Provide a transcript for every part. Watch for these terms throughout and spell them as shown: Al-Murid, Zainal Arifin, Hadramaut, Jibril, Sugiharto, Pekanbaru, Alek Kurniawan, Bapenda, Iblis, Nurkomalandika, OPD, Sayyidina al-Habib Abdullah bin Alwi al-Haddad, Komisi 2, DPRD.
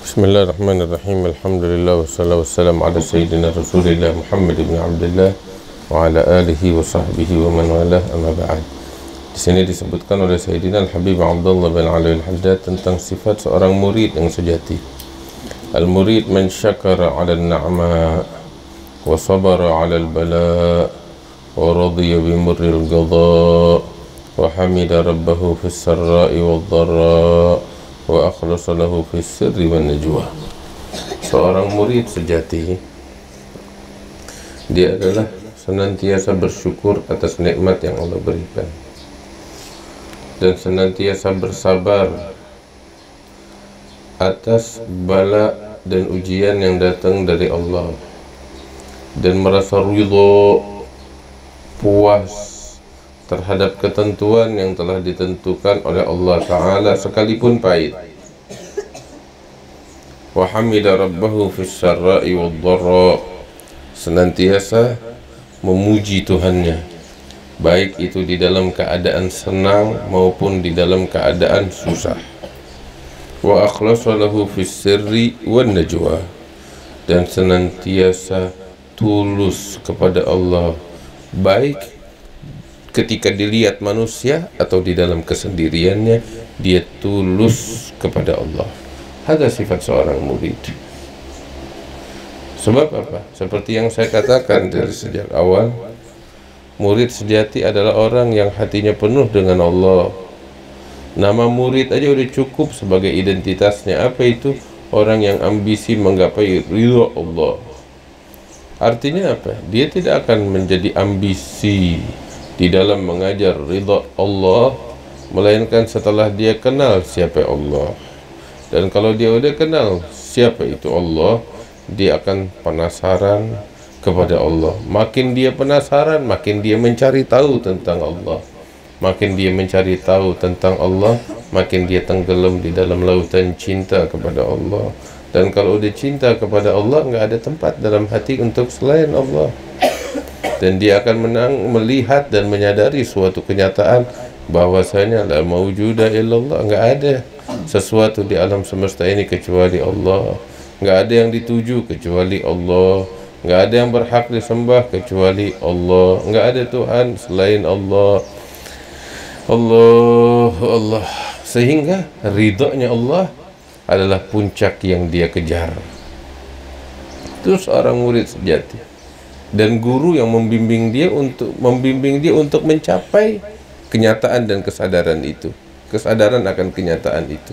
Bismillahirrahmanirrahim. Alhamdulillah wassalatu wassalamu ala sayyidina rasulillah Muhammad ibn Abdullah wa ala alihi wa sahbihi wa man walah, amma ba'd. Di sini disebutkan oleh Sayyidina al-Habib Abdullah bin Alwi al-Haddad tentang sifat seorang murid yang sejati. Al-murid man syakara 'ala an-ni'ma wa sabara 'ala al-bala wa radiya bi murril qada wa hamida rabbahu fis sarra'i wad-dharra wa akhlasa lahu fi sirri wan najwa. Seorang murid sejati, dia adalah senantiasa bersyukur atas nikmat yang Allah berikan dan senantiasa bersabar atas bala dan ujian yang datang dari Allah, dan merasa ridho, puas terhadap ketentuan yang telah ditentukan oleh Allah Ta'ala sekalipun pahit. Wa hamida rabbahu fis syarra'i wad dharra, senantiasa memuji Tuhannya, baik itu di dalam keadaan senang maupun di dalam keadaan susah. Wa akhlasa lahu fis sirri wan najwa, dan senantiasa tulus kepada Allah, baik ketika dilihat manusia atau di dalam kesendiriannya, dia tulus kepada Allah. Ada sifat seorang murid. Sebab apa? Seperti yang saya katakan dari sejak awal, murid sejati adalah orang yang hatinya penuh dengan Allah. Nama murid aja udah cukup sebagai identitasnya. Apa itu? Orang yang ambisi menggapai ridha Allah. Artinya apa? Dia tidak akan menjadi ambisi di dalam mengajar ridha Allah, melainkan setelah dia kenal siapa Allah. Dan kalau dia udah kenal siapa itu Allah, dia akan penasaran kepada Allah. Makin dia penasaran, makin dia mencari tahu tentang Allah. Makin dia mencari tahu tentang Allah, makin dia tenggelam di dalam lautan cinta kepada Allah. Dan kalau udah cinta kepada Allah, nggak ada tempat dalam hati untuk selain Allah. Dan dia akan melihat dan menyadari suatu kenyataan bahwasanya la mawjuda illallah, enggak ada sesuatu di alam semesta ini kecuali Allah. Enggak ada yang dituju kecuali Allah. Enggak ada yang berhak disembah kecuali Allah. Enggak ada Tuhan selain Allah. Allah, Allah. Sehingga ridhonya Allah adalah puncak yang dia kejar. Itu seorang murid sejati, dan guru yang membimbing dia untuk mencapai kenyataan dan kesadaran itu, kesadaran akan kenyataan itu.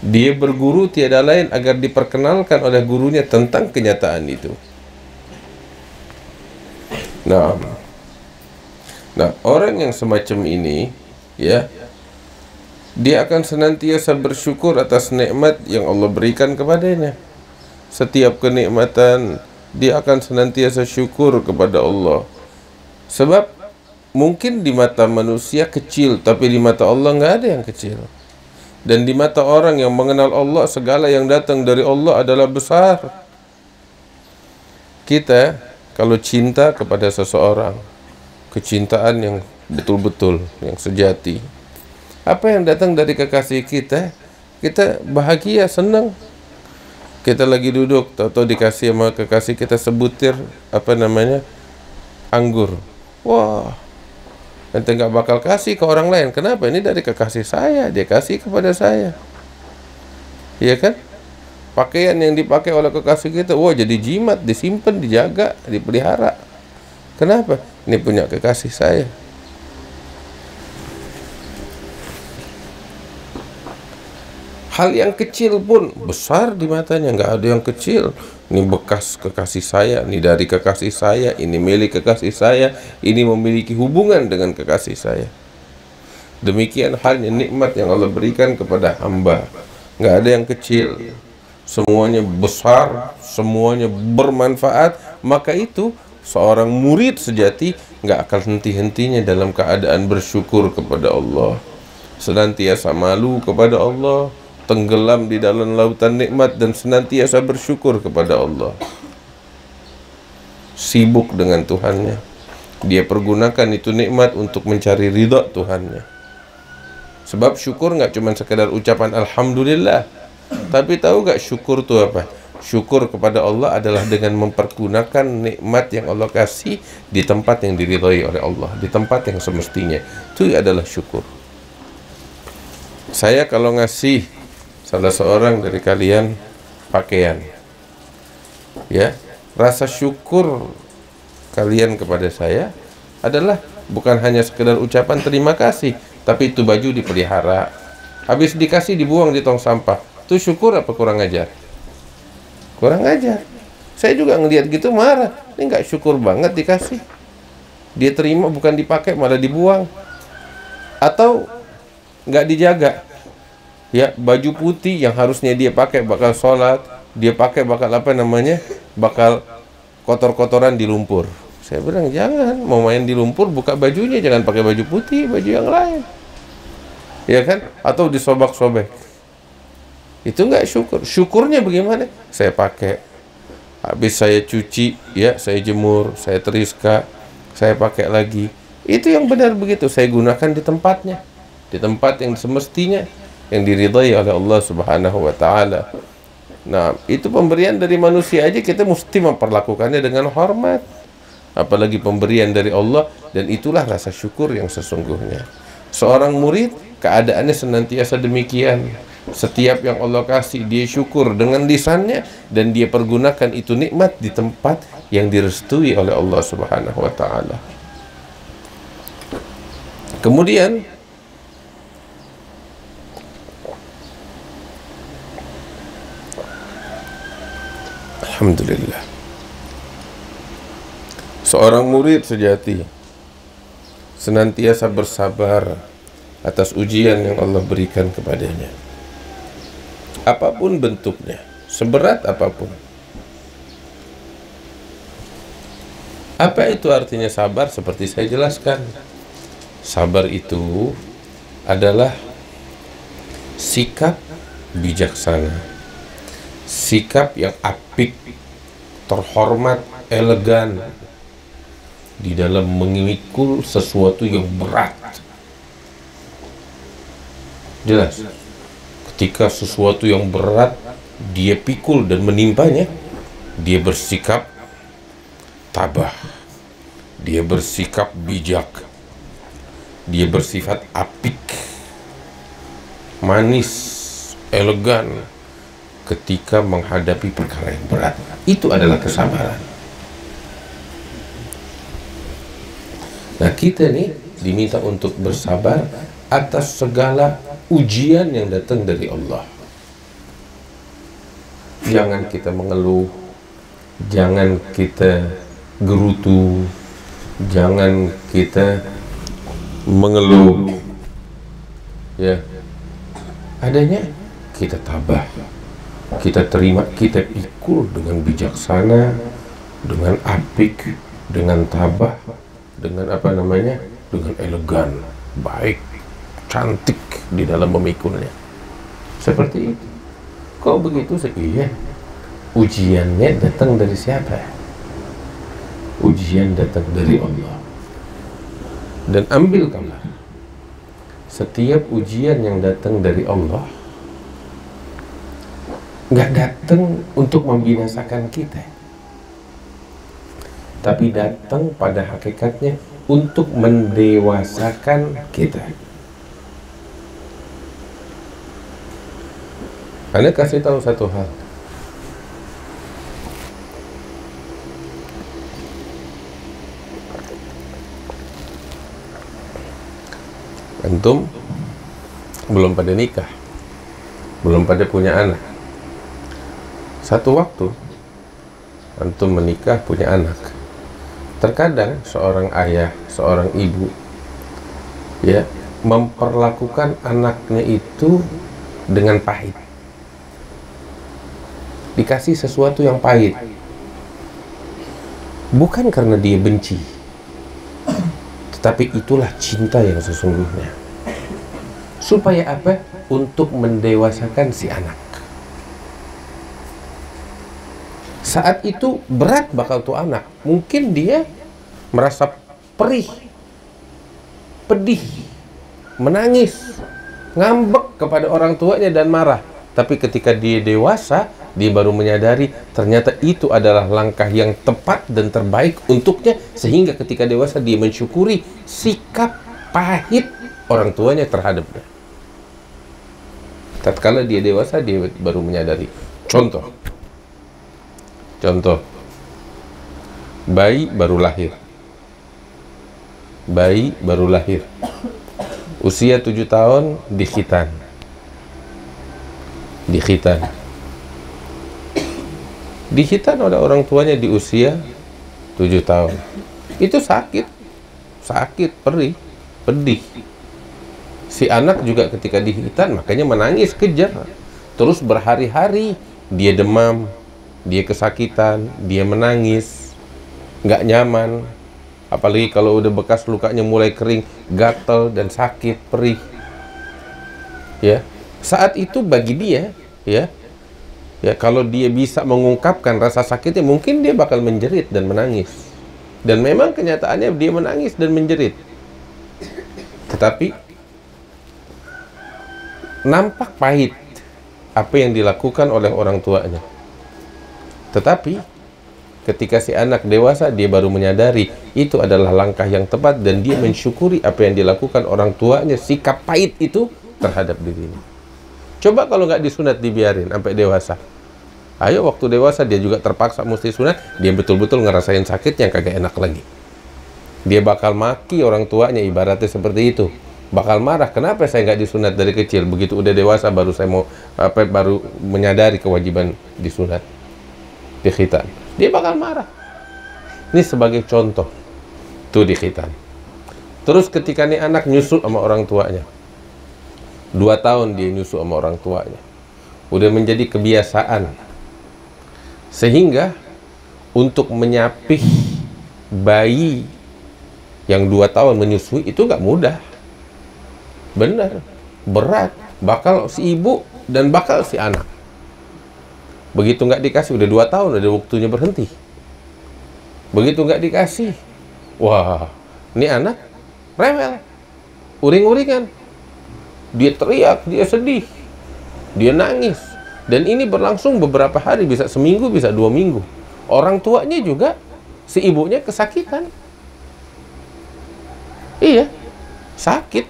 Dia berguru tiada lain agar diperkenalkan oleh gurunya tentang kenyataan itu. Nah, orang yang semacam ini, ya, dia akan senantiasa bersyukur atas nikmat yang Allah berikan kepadanya. Setiap kenikmatan dia akan senantiasa syukur kepada Allah. Sebab mungkin di mata manusia kecil, tapi di mata Allah nggak ada yang kecil. Dan di mata orang yang mengenal Allah, segala yang datang dari Allah adalah besar. Kita kalau cinta kepada seseorang, kecintaan yang betul-betul, yang sejati, apa yang datang dari kekasih kita, kita bahagia, senang. Kita lagi duduk, tahu-tahu dikasih sama kekasih kita sebutir, apa namanya, anggur. Wah, nanti nggak bakal kasih ke orang lain. Kenapa? Ini dari kekasih saya, dia kasih kepada saya. Iya kan? Pakaian yang dipakai oleh kekasih kita, wah, jadi jimat, disimpan, dijaga, dipelihara. Kenapa? Ini punya kekasih saya. Hal yang kecil pun besar di matanya, nggak ada yang kecil. Ini bekas kekasih saya, ini dari kekasih saya, ini milik kekasih saya, ini memiliki hubungan dengan kekasih saya. Demikian halnya nikmat yang Allah berikan kepada hamba, nggak ada yang kecil, semuanya besar, semuanya bermanfaat. Maka itu seorang murid sejati nggak akan henti-hentinya dalam keadaan bersyukur kepada Allah, senantiasa malu kepada Allah, tenggelam di dalam lautan nikmat, dan senantiasa bersyukur kepada Allah. Sibuk dengan Tuhannya, dia pergunakan itu nikmat untuk mencari ridha Tuhannya. Sebab syukur nggak cuma sekedar ucapan alhamdulillah, Tapi tahu nggak syukur itu apa? Syukur kepada Allah adalah dengan mempergunakan nikmat yang Allah kasih di tempat yang diridhai oleh Allah, di tempat yang semestinya. Itu adalah syukur. Saya kalau ngasih salah seorang dari kalian pakaian, ya, rasa syukur kalian kepada saya adalah bukan hanya sekedar ucapan terima kasih, tapi itu baju dipelihara, habis dikasih dibuang di tong sampah. Itu syukur apa kurang ajar? Kurang ajar. Saya juga ngelihat gitu marah, ini nggak syukur banget, dikasih, dia terima, bukan dipakai malah dibuang. Atau nggak dijaga, ya, baju putih yang harusnya dia pakai bakal sholat, dia pakai bakal apa namanya, bakal kotor-kotoran di lumpur. Saya bilang jangan, mau main di lumpur buka bajunya, jangan pakai baju putih, baju yang lain, ya kan? Atau disobak-sobek. Itu nggak syukur. Syukurnya bagaimana? Saya pakai, habis saya cuci, ya, saya jemur, saya teriska, saya pakai lagi. Itu yang benar begitu. Saya gunakan di tempatnya, di tempat yang semestinya, yang diridhai oleh Allah Subhanahu wa Ta'ala. Nah, itu pemberian dari manusia aja kita mesti memperlakukannya dengan hormat, apalagi pemberian dari Allah. Dan itulah rasa syukur yang sesungguhnya. Seorang murid keadaannya senantiasa demikian. Setiap yang Allah kasih dia syukur dengan lisannya, dan dia pergunakan itu nikmat di tempat yang direstui oleh Allah Subhanahu wa Ta'ala. Kemudian alhamdulillah, seorang murid sejati senantiasa bersabar atas ujian yang Allah berikan kepadanya, apapun bentuknya, seberat apapun. Apa itu artinya sabar? Seperti saya jelaskan, sabar itu adalah sikap bijaksana, sikap yang apik, terhormat, elegan di dalam mengikul sesuatu yang berat. Jelas, ketika sesuatu yang berat dia pikul dan menimpanya, dia bersikap tabah, dia bersikap bijak, dia bersifat apik, manis, elegan ketika menghadapi perkara yang berat. Itu adalah kesabaran. Nah, kita nih diminta untuk bersabar atas segala ujian yang datang dari Allah. Jangan kita mengeluh, jangan kita gerutu, jangan kita mengeluh, ya, adanya kita tabah, kita terima, kita pikul dengan bijaksana, dengan apik, dengan tabah, dengan apa namanya, dengan elegan, baik, cantik di dalam memikulnya. Seperti itu. Kok begitu sih? Iya. Ujiannya datang dari siapa? Ujian datang dari Allah. Dan ambil kabar, setiap ujian yang datang dari Allah nggak datang untuk membinasakan kita, tapi datang pada hakikatnya untuk mendewasakan kita. Anda kasih tahu satu hal, antum belum pada nikah, belum pada punya anak. Satu waktu antum menikah, punya anak. Terkadang seorang ayah, seorang ibu, ya, memperlakukan anaknya itu dengan pahit. Dikasih sesuatu yang pahit, bukan karena dia benci, tetapi itulah cinta yang sesungguhnya. Supaya apa? Untuk mendewasakan si anak. Saat itu berat bakal tuh anak, mungkin dia merasa perih, pedih, menangis, ngambek kepada orang tuanya dan marah. Tapi ketika dia dewasa, dia baru menyadari ternyata itu adalah langkah yang tepat dan terbaik untuknya, sehingga ketika dewasa dia mensyukuri sikap pahit orang tuanya terhadapnya. Tatkala dia dewasa, dia baru menyadari. Contoh, bayi baru lahir, usia 7 tahun dihitan oleh orang tuanya di usia 7 tahun. Itu sakit, pedih. Si anak juga ketika dihitan, makanya menangis kejar. Terus berhari-hari dia demam, dia kesakitan, dia menangis, nggak nyaman. Apalagi kalau udah bekas lukanya mulai kering, gatel dan sakit, perih. Ya, saat itu bagi dia, ya kalau dia bisa mengungkapkan rasa sakitnya, mungkin dia bakal menjerit dan menangis. Dan memang kenyataannya dia menangis dan menjerit. Tetapi nampak pahit apa yang dilakukan oleh orang tuanya. Tetapi ketika si anak dewasa, dia baru menyadari itu adalah langkah yang tepat dan dia mensyukuri apa yang dilakukan orang tuanya, sikap pahit itu terhadap dirinya. Coba kalau nggak disunat, dibiarin sampai dewasa. Ayo waktu dewasa dia juga terpaksa mesti sunat, dia betul-betul ngerasain sakitnya kagak enak lagi. Dia bakal maki orang tuanya, ibaratnya seperti itu. Bakal marah, kenapa saya nggak disunat dari kecil? Begitu udah dewasa baru saya mau baru menyadari kewajiban disunat, dikhitan. Dia bakal marah. Ini sebagai contoh. Tuh dikhitan. Terus ketika nih anak nyusul sama orang tuanya. 2 tahun dia nyusul sama orang tuanya. Udah menjadi kebiasaan. Sehingga untuk menyapih bayi yang 2 tahun menyusui itu gak mudah. Benar. Berat. Bakal si ibu dan bakal si anak. Begitu nggak dikasih, udah 2 tahun, udah waktunya berhenti. Begitu nggak dikasih, wah, ini anak rewel, uring-uringan. Dia teriak, dia sedih, dia nangis. Dan ini berlangsung beberapa hari, bisa seminggu, bisa 2 minggu. Orang tuanya juga, si ibunya kesakitan. Iya, sakit.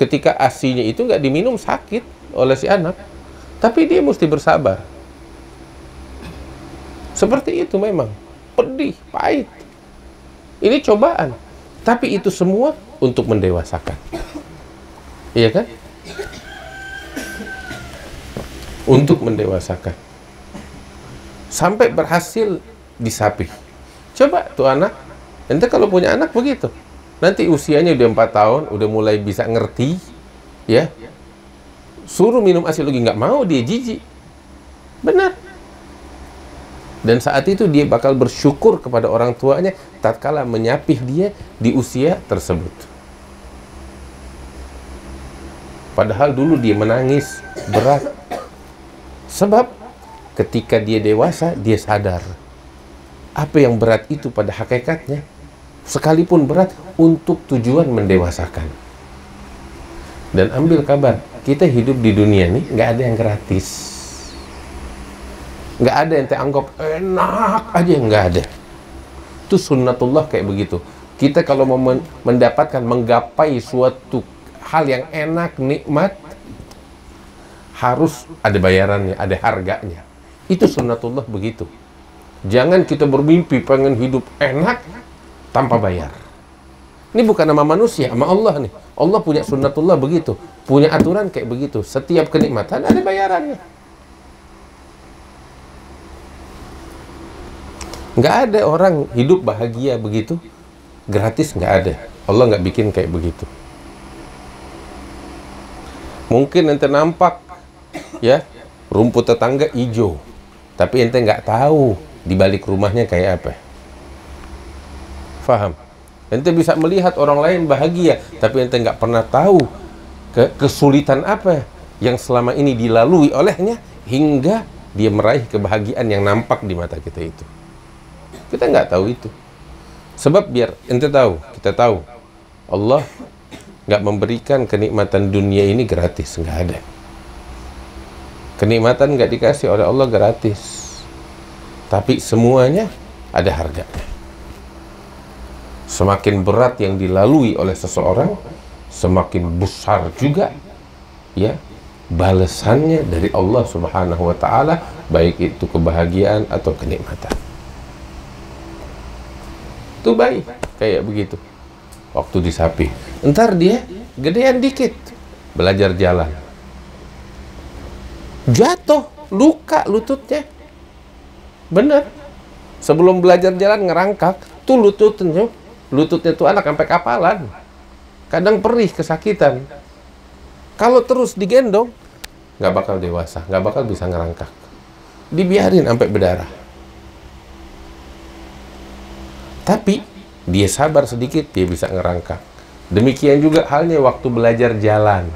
Ketika asinya itu nggak diminum, sakit oleh si anak. Tapi dia mesti bersabar. Seperti itu memang. Pedih, pahit. Ini cobaan. Tapi itu semua untuk mendewasakan. Iya kan? Untuk mendewasakan. Sampai berhasil disapih. Coba tuh anak. Nanti kalau punya anak begitu. Nanti usianya udah 4 tahun, udah mulai bisa ngerti. Ya. Suruh minum ASI lagi, nggak mau, dia jijik. Benar. Dan saat itu dia bakal bersyukur kepada orang tuanya tatkala menyapih dia di usia tersebut. Padahal dulu dia menangis berat. Sebab ketika dia dewasa, dia sadar apa yang berat itu pada hakikatnya, sekalipun berat, untuk tujuan mendewasakan. Dan ambil kabar, kita hidup di dunia nih, nggak ada yang gratis. Nggak ada yang anggap enak aja, nggak ada. Itu sunnatullah kayak begitu. Kita kalau mau mendapatkan, menggapai suatu hal yang enak, nikmat, harus ada bayarannya, ada harganya. Itu sunnatullah begitu. Jangan kita bermimpi pengen hidup enak tanpa bayar. Ini bukan nama manusia, sama Allah nih. Allah punya sunnatullah begitu. Punya aturan kayak begitu. Setiap kenikmatan ada bayarannya. Nggak ada orang hidup bahagia begitu. Gratis nggak ada. Allah nggak bikin kayak begitu. Mungkin ente nampak, ya, rumput tetangga hijau. Tapi ente nggak tahu di balik rumahnya kayak apa. Faham? Ente bisa melihat orang lain bahagia, tapi ente nggak pernah tahu kesulitan apa yang selama ini dilalui olehnya hingga dia meraih kebahagiaan yang nampak di mata kita itu. Kita nggak tahu itu. Sebab biar ente tahu, kita tahu Allah nggak memberikan kenikmatan dunia ini gratis, nggak ada. Kenikmatan nggak dikasih oleh Allah gratis, tapi semuanya ada harganya. Semakin berat yang dilalui oleh seseorang, semakin besar juga ya balasannya dari Allah Subhanahu wa ta'ala, baik itu kebahagiaan atau kenikmatan. Itu baik kayak begitu. Waktu di sapi, entar dia gedean dikit, belajar jalan, jatuh, luka lututnya. Bener, sebelum belajar jalan ngerangkak tuh lututnya tuh anak sampai kapalan, kadang perih, kesakitan. Kalau terus digendong, nggak bakal dewasa, nggak bakal bisa ngerangkak. Dibiarin sampai berdarah. Tapi dia sabar sedikit, dia bisa ngerangkak. Demikian juga halnya waktu belajar jalan.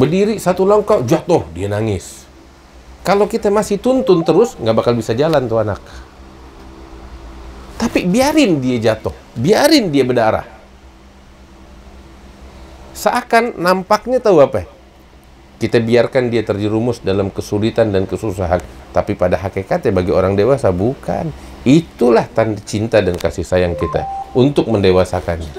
Berdiri satu langkah, jatuh, dia nangis. Kalau kita masih tuntun terus, nggak bakal bisa jalan tuh anak. Tapi biarin dia jatuh, biarin dia berdarah. Seakan nampaknya tahu apa? Kita biarkan dia terjerumus dalam kesulitan dan kesusahan. Tapi pada hakikatnya bagi orang dewasa bukan. Itulah tanda cinta dan kasih sayang kita untuk mendewasakannya.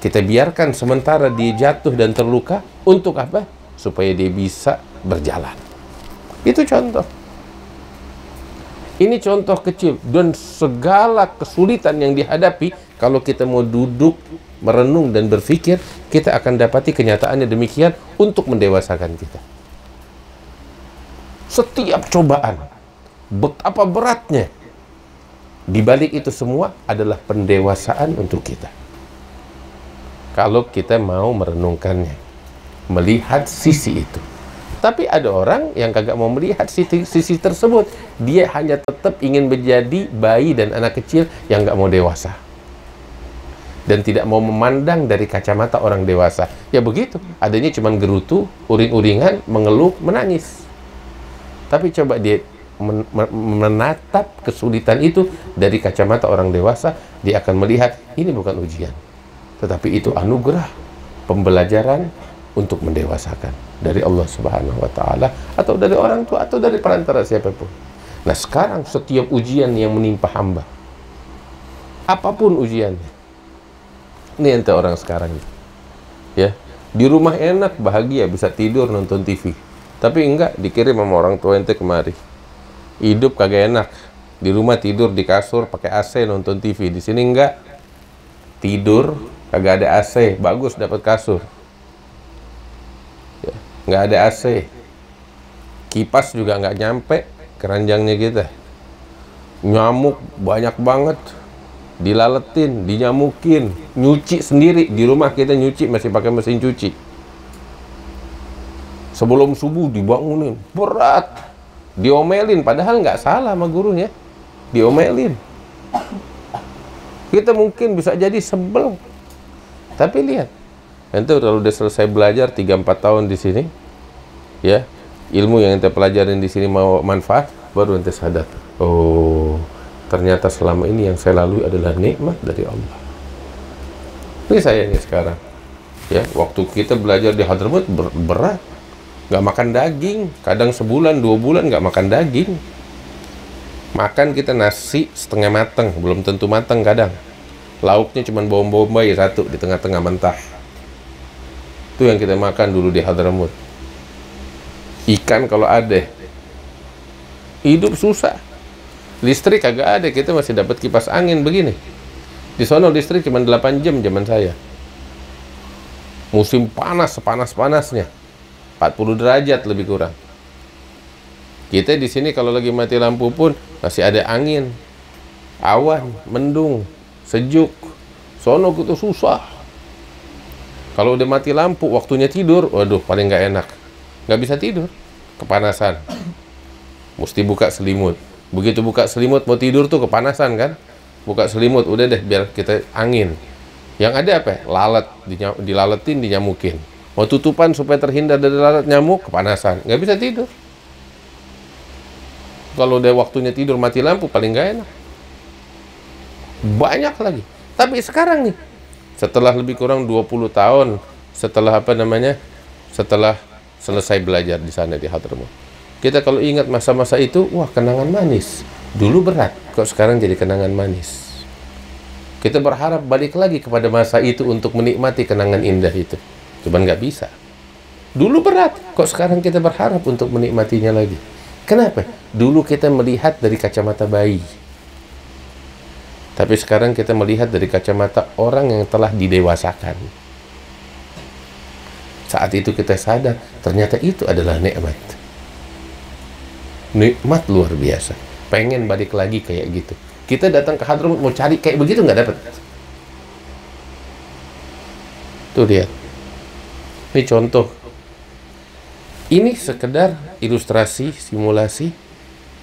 Kita biarkan sementara dia jatuh dan terluka. Untuk apa? Supaya dia bisa berjalan. Itu contoh. Ini contoh kecil, dan segala kesulitan yang dihadapi, kalau kita mau duduk, merenung, dan berpikir, kita akan dapati kenyataannya demikian untuk mendewasakan kita. Setiap cobaan, betapa beratnya, dibalik itu semua adalah pendewasaan untuk kita. Kalau kita mau merenungkannya, melihat sisi itu. Tapi ada orang yang kagak mau melihat sisi tersebut. Dia hanya tetap ingin menjadi bayi dan anak kecil yang nggak mau dewasa. Dan tidak mau memandang dari kacamata orang dewasa. Ya begitu, adanya cuma gerutu, uring-uringan, mengeluh, menangis. Tapi coba dia menatap kesulitan itu dari kacamata orang dewasa, dia akan melihat ini bukan ujian. Tetapi itu anugerah, pembelajaran untuk mendewasakan. Dari Allah Subhanahu wa ta'ala, atau dari orang tua, atau dari perantara siapapun. Nah sekarang setiap ujian yang menimpa hamba, apapun ujiannya, ini ente orang sekarang ya, di rumah enak, bahagia, bisa tidur, nonton TV. Tapi enggak, dikirim sama orang tua ente kemari, hidup kagak enak. Di rumah tidur di kasur, pakai AC, nonton TV. Di sini enggak, tidur kagak ada AC, bagus dapat kasur. Nggak ada AC, kipas juga nggak nyampe keranjangnya kita. Nyamuk banyak banget, dilaletin, dinyamukin. Nyuci sendiri, di rumah kita nyuci masih pakai mesin cuci. Sebelum subuh dibangunin, berat, diomelin. Padahal nggak salah sama gurunya, diomelin. Kita mungkin bisa jadi sebel, tapi lihat, ente kalau udah selesai belajar 3-4 tahun di sini, ya ilmu yang ente pelajarin di sini mau manfaat, baru ente sadar, oh ternyata selama ini yang saya lalui adalah nikmat dari Allah. Ini saya ini sekarang, ya waktu kita belajar di Hadramaut berat, nggak makan daging, kadang sebulan 2 bulan nggak makan daging, makan kita nasi setengah mateng, belum tentu mateng kadang, lauknya cuma bawang bombay satu di tengah-tengah mentah. Itu yang kita makan dulu di Hadramaut. Ikan kalau ada. Hidup susah. Listrik agak ada, kita masih dapat kipas angin begini. Di sono listrik cuma 8 jam zaman saya. Musim panas, sepanas-panasnya. 40 derajat lebih kurang. Kita di sini kalau lagi mati lampu pun masih ada angin. Awan, mendung, sejuk. Sono itu susah. Kalau udah mati lampu, waktunya tidur, waduh paling nggak enak. Nggak bisa tidur, kepanasan. Mesti buka selimut. Begitu buka selimut, mau tidur tuh kepanasan kan? Buka selimut, udah deh biar kita angin. Yang ada apa? Lalat, dilaletin, dinyamukin. Mau tutupan supaya terhindar dari lalat nyamuk, kepanasan. Nggak bisa tidur. Kalau udah waktunya tidur, mati lampu, paling nggak enak. Banyak lagi. Tapi sekarang nih, setelah lebih kurang 20 tahun setelah setelah selesai belajar di sana di Hadramaut. Kita kalau ingat masa-masa itu, wah, kenangan manis. Dulu berat, kok sekarang jadi kenangan manis. Kita berharap balik lagi kepada masa itu untuk menikmati kenangan indah itu. Cuman nggak bisa. Dulu berat, kok sekarang kita berharap untuk menikmatinya lagi. Kenapa? Dulu kita melihat dari kacamata bayi. Tapi sekarang kita melihat dari kacamata orang yang telah didewasakan. Saat itu kita sadar, ternyata itu adalah nikmat. Nikmat luar biasa. Pengen balik lagi kayak gitu. Kita datang ke Hadramaut mau cari kayak begitu, nggak dapat. Tuh lihat, ini contoh. Ini sekedar ilustrasi, simulasi,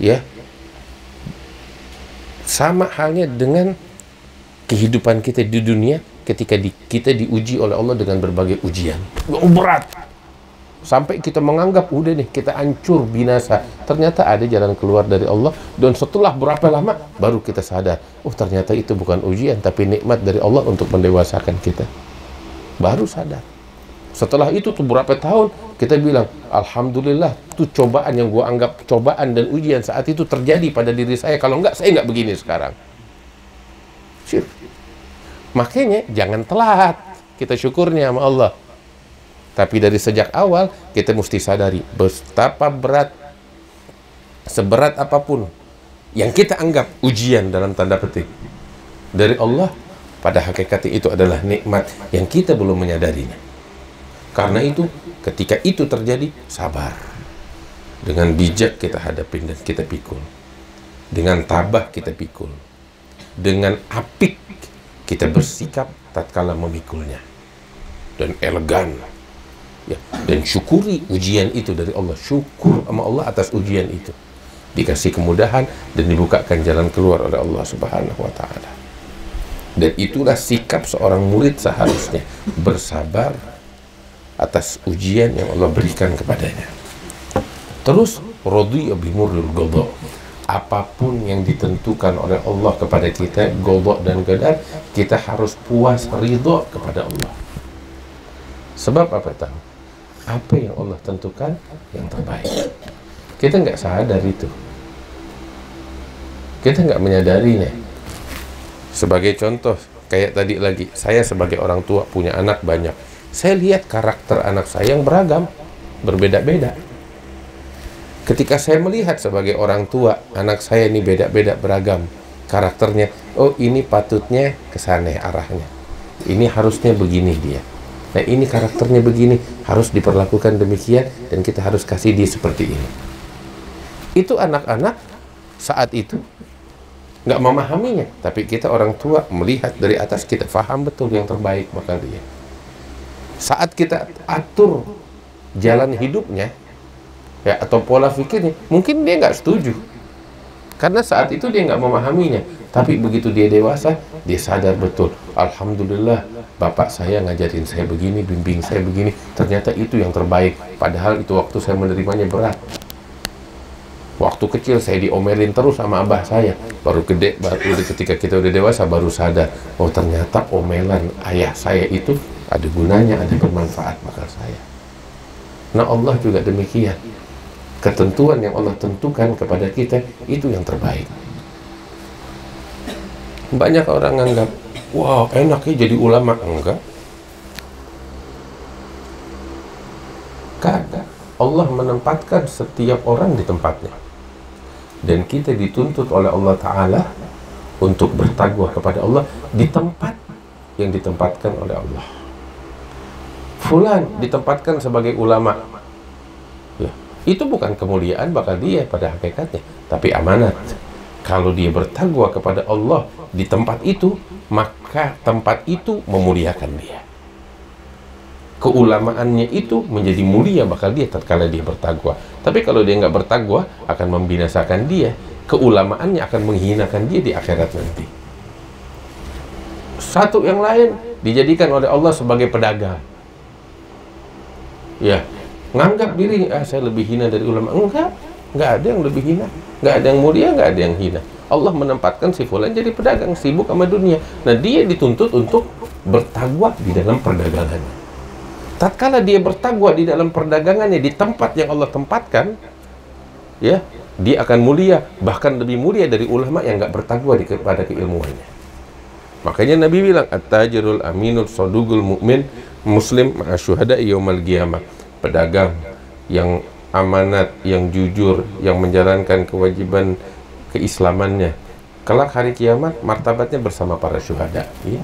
ya. Sama halnya dengan kehidupan kita di dunia ketika kita diuji oleh Allah dengan berbagai ujian. Berat. Sampai kita menganggap udah nih kita hancur binasa, ternyata ada jalan keluar dari Allah. Dan setelah berapa lama baru kita sadar, oh ternyata itu bukan ujian tapi nikmat dari Allah untuk mendewasakan kita. Baru sadar setelah itu tuh berapa tahun kita bilang alhamdulillah, tuh cobaan yang gua anggap cobaan dan ujian saat itu terjadi pada diri saya, kalau enggak saya nggak begini sekarang. Makanya jangan telat kita syukurnya sama Allah. Tapi dari sejak awal, kita mesti sadari betapa berat, seberat apapun yang kita anggap ujian dalam tanda petik, dari Allah pada hakikatnya itu adalah nikmat yang kita belum menyadarinya. Karena itu, ketika itu terjadi, sabar. Dengan bijak kita hadapin dan kita pikul. Dengan tabah kita pikul. Dengan apik kita bersikap tatkala memikulnya. Dan elegan. Ya, dan syukuri ujian itu dari Allah. Syukur sama Allah atas ujian itu, dikasih kemudahan dan dibukakan jalan keluar oleh Allah Subhanahu wa Ta'ala. Dan itulah sikap seorang murid seharusnya, bersabar atas ujian yang Allah berikan kepadanya. Terus radhiya bimurril qadha, apapun yang ditentukan oleh Allah kepada kita, qadha dan qadar, kita harus puas ridho kepada Allah. Sebab apa tahu? Apa yang Allah tentukan yang terbaik. Kita nggak sadar itu, kita nggak menyadarinya. Sebagai contoh, kayak tadi lagi, saya sebagai orang tua punya anak banyak, saya lihat karakter anak saya yang beragam, berbeda-beda. Ketika saya melihat sebagai orang tua anak saya ini beda-beda beragam karakternya, oh ini patutnya kesana arahnya, ini harusnya begini dia. Nah ini karakternya begini, harus diperlakukan demikian, dan kita harus kasih dia seperti ini. Itu anak-anak saat itu nggak memahaminya, tapi kita orang tua melihat dari atas, kita paham betul yang terbaik buat dia. Saat kita atur jalan hidupnya, ya, atau pola pikirnya, mungkin dia nggak setuju, karena saat itu dia nggak memahaminya. Tapi begitu dia dewasa, dia sadar betul, alhamdulillah bapak saya ngajarin saya begini, bimbing saya begini, ternyata itu yang terbaik. Padahal itu waktu saya menerimanya berat. Waktu kecil saya diomelin terus sama abah saya. Baru gede, ketika kita udah dewasa baru sadar, oh ternyata omelan ayah saya itu ada gunanya, ada bermanfaat bakal saya. Nah Allah juga demikian. Ketentuan yang Allah tentukan kepada kita itu yang terbaik. Banyak orang nganggap, wow enaknya jadi ulama. Enggak. Kagak. Allah menempatkan setiap orang di tempatnya. Dan kita dituntut oleh Allah Ta'ala untuk bertakwa kepada Allah di tempat yang ditempatkan oleh Allah. Fulan ditempatkan sebagai ulama. Ya, itu bukan kemuliaan bakal dia pada hakikatnya, tapi amanat. Kalau dia bertakwa kepada Allah di tempat itu, maka tempat itu memuliakan dia. Keulamaannya itu menjadi mulia bakal dia tatkala dia bertakwa. Tapi kalau dia nggak bertakwa, akan membinasakan dia. Keulamaannya akan menghinakan dia di akhirat nanti. Satu yang lain dijadikan oleh Allah sebagai pedagang. Ya, nganggap diri, ah saya lebih hina dari ulama. Enggak. Nggak ada yang lebih hina, nggak ada yang mulia, nggak ada yang hina. Allah menempatkan si fulan jadi pedagang, sibuk sama dunia. Nah dia dituntut untuk bertakwa di dalam perdagangannya. Tatkala dia bertakwa di dalam perdagangannya di tempat yang Allah tempatkan, ya, dia akan mulia, bahkan lebih mulia dari ulama yang nggak bertakwa kepada keilmuannya. Makanya Nabi bilang, at-tajirul aminul sodugul mu'min muslim ma'asyuhada'i yawmal qiyamah. Pedagang yang amanat, yang jujur, yang menjalankan kewajiban keislamannya, kelak hari kiamat martabatnya bersama para syuhada, ya.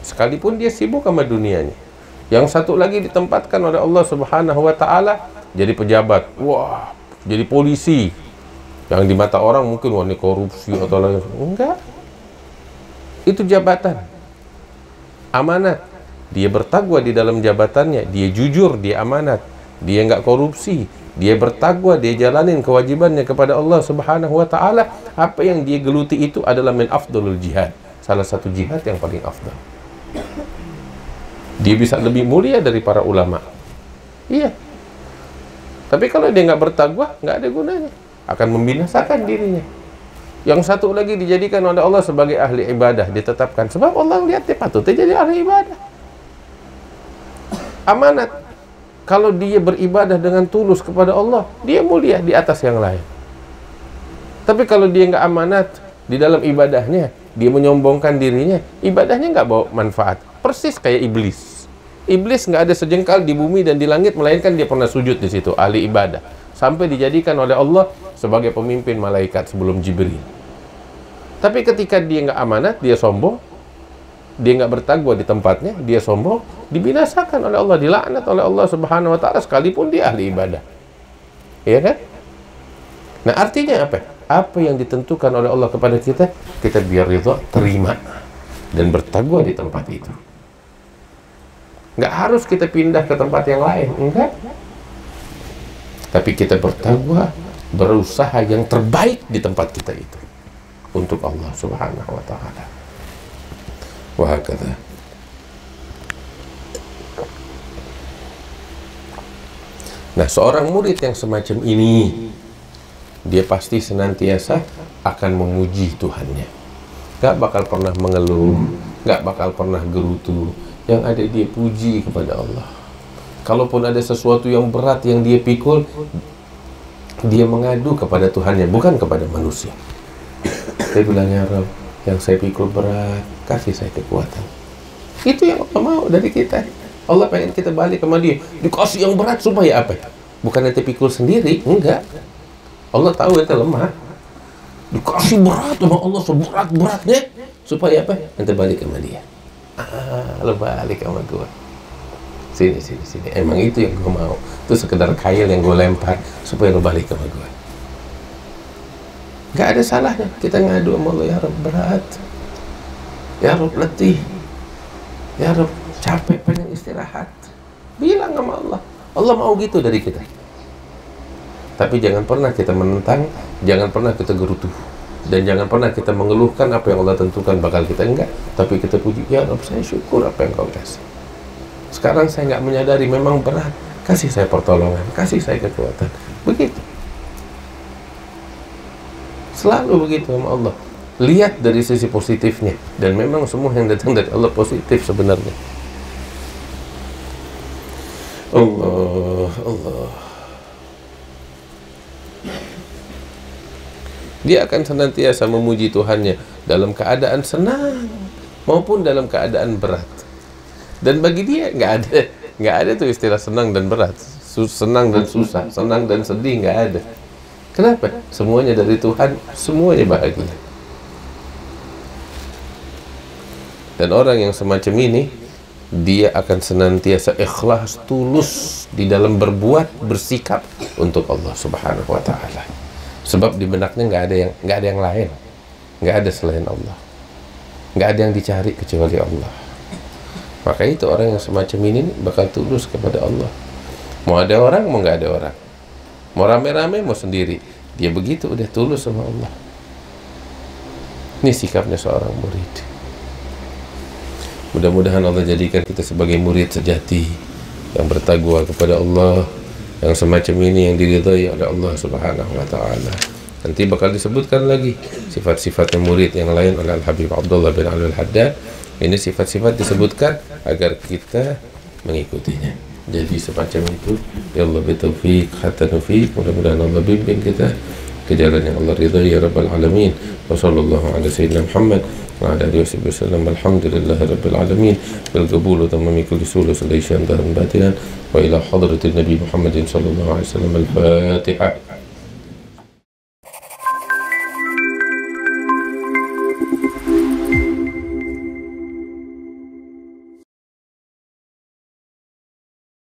Sekalipun dia sibuk sama dunianya. Yang satu lagi ditempatkan oleh Allah Subhanahu wa Ta'ala jadi pejabat, wah, jadi polisi, yang di mata orang mungkin wah ini korupsi atau lain. Enggak, itu jabatan amanat, dia bertakwa di dalam jabatannya, dia jujur, dia amanat, dia nggak korupsi, dia bertakwa, dia jalanin kewajibannya kepada Allah Subhanahu wa Ta'ala. Apa yang dia geluti itu adalah min afdalul jihad, salah satu jihad yang paling afdal. Dia bisa lebih mulia dari para ulama. Iya. Tapi kalau dia nggak bertakwa, nggak ada gunanya. Akan membinasakan dirinya. Yang satu lagi dijadikan oleh Allah sebagai ahli ibadah, ditetapkan. Sebab Allah lihat dia patutnya jadi ahli ibadah. Amanat. Kalau dia beribadah dengan tulus kepada Allah, dia mulia di atas yang lain. Tapi kalau dia nggak amanat di dalam ibadahnya, dia menyombongkan dirinya, ibadahnya nggak bawa manfaat. Persis kayak iblis. Iblis nggak ada sejengkal di bumi dan di langit melainkan dia pernah sujud di situ, ahli ibadah, sampai dijadikan oleh Allah sebagai pemimpin malaikat sebelum Jibril. Tapi ketika dia nggak amanat, dia sombong, dia nggak bertakwa di tempatnya, dia sombong, dibinasakan oleh Allah, dilaknat oleh Allah Subhanahu wa Ta'ala sekalipun dia ahli ibadah, ya kan? Nah, artinya apa? Apa yang ditentukan oleh Allah kepada kita, kita biar ridho, terima dan bertakwa di tempat itu. Nggak harus kita pindah ke tempat yang lain, enggak. Tapi kita bertakwa, berusaha yang terbaik di tempat kita itu untuk Allah Subhanahu wa Ta'ala. Wah, kata nah, seorang murid yang semacam ini, dia pasti senantiasa akan memuji Tuhannya. Gak bakal pernah mengeluh, gak bakal pernah gerutu. Yang ada dia puji kepada Allah. Kalaupun ada sesuatu yang berat yang dia pikul, dia mengadu kepada Tuhannya, bukan kepada manusia. Dia bilang, ya Rabb, yang saya pikul berat, kasih saya kekuatan. Itu yang Allah mau dari kita. Allah pengen kita balik sama dia, dikasih yang berat supaya apa? Bukan nanti pikul sendiri, enggak. Allah tahu kita lemah, dikasih berat sama Allah seberat-beratnya supaya apa? Nanti balik sama dia. Ah, lo balik sama gue, sini, sini, sini, emang itu yang gue mau. Itu sekedar kail yang gue lempar supaya lo balik sama gue. Gak ada salahnya kita ngadu sama lo, ya Rob berat, ya Rob letih, ya Rob capek pengen istirahat. Bilang sama Allah, Allah mau gitu dari kita. Tapi jangan pernah kita menentang, jangan pernah kita gerutu, dan jangan pernah kita mengeluhkan apa yang Allah tentukan bakal kita, enggak. Tapi kita puji, ya Rabb, saya syukur apa yang Kau kasih. Sekarang saya nggak menyadari memang berat, kasih saya pertolongan, kasih saya kekuatan. Begitu. Selalu begitu sama Allah. Lihat dari sisi positifnya, dan memang semua yang datang dari Allah positif sebenarnya. Allah, Allah. Dia akan senantiasa memuji Tuhannya dalam keadaan senang maupun dalam keadaan berat. Dan bagi dia nggak ada tuh istilah senang dan berat, senang dan susah, senang dan sedih, nggak ada. Kenapa? Semuanya dari Tuhan, semuanya bahagia. Dan orang yang semacam ini, dia akan senantiasa ikhlas, tulus di dalam berbuat, bersikap untuk Allah Subhanahu wa Ta'ala. Sebab di benaknya nggak ada yang lain, nggak ada selain Allah, nggak ada yang dicari kecuali Allah. Makanya itu orang yang semacam ini bakal tulus kepada Allah. Mau ada orang, mau nggak ada orang, mau rame-rame, mau sendiri, dia begitu udah tulus sama Allah. Ini sikapnya seorang murid. Mudah-mudahan Allah jadikan kita sebagai murid sejati yang bertakwa kepada Allah. Yang semacam ini yang diridhai oleh Allah Subhanahu wa Ta'ala. Nanti bakal disebutkan lagi sifat-sifatnya murid yang lain oleh Al-Habib Abdullah bin Alwi al-Haddad Ini sifat-sifat disebutkan agar kita mengikutinya. Jadi semacam itu. Ya Allah bitaufiq hatta nufiq. Mudah-mudahan Allah bimbing kita ke jalan yang Allah ridhai ya rabbal alamin. Wassallallahu ala sayyidina Muhammad wa ala alihi wasallam. Alhamdulillahi rabbil alamin. Bil qabul tamami kulli sulh sallallahu alaihi wa sallam wa ila hadratin nabi Muhammadin sallallahu alaihi wasallam al-Fatihah.